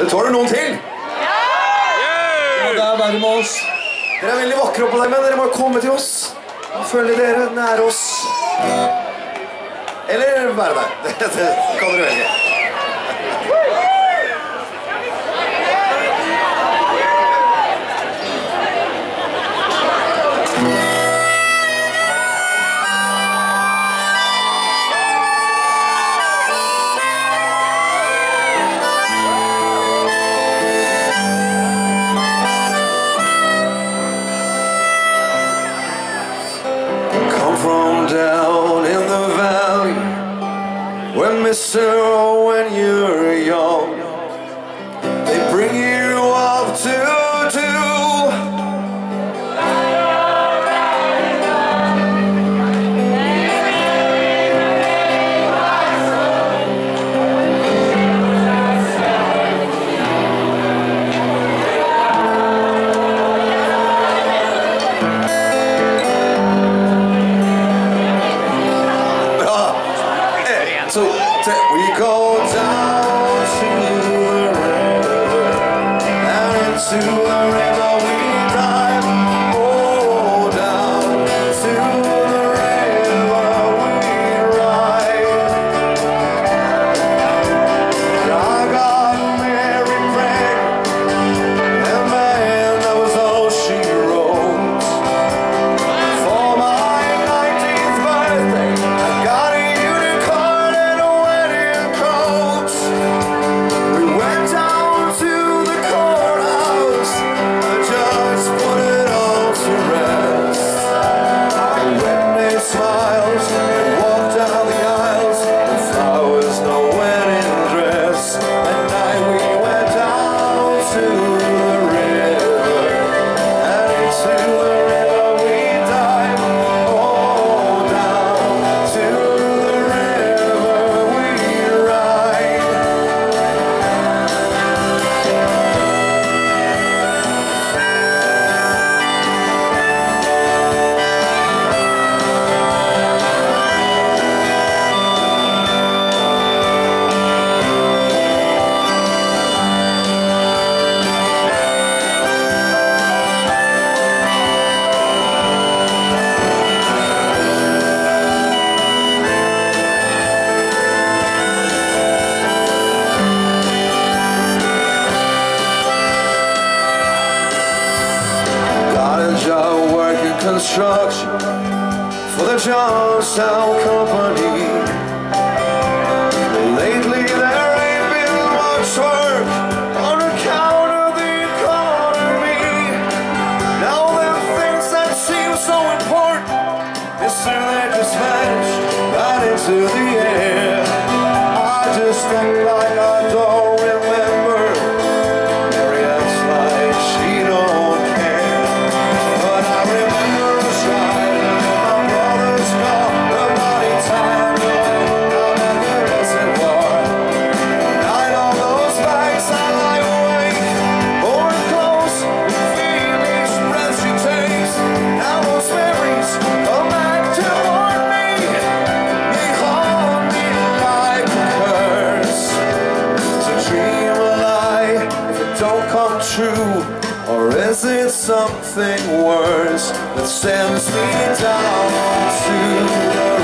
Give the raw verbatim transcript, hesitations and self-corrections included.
Det tåler noen til. Ja, det er bare med oss. Dere er veldig vakre oppå deg, men dere må komme til oss. Og følge dere nær oss. Eller være der. Det, det, det kan dere velge. So when you're young, they bring you up to do. Bra! Så... We go down to the river, down into the river we dive. Oh, down to the river we ride. I got Mary pregnant, and man, that was all she wrote. For my nineteenth birthday, I got. Construction for the Johnstown Company. Lately there ain't been much work on account of the economy. Now the things that seem so important is soon they just vanish right into the air. I just think like I don't remember. Mary acts like she don't care, but I remember. True, or is it something worse that sends me down to the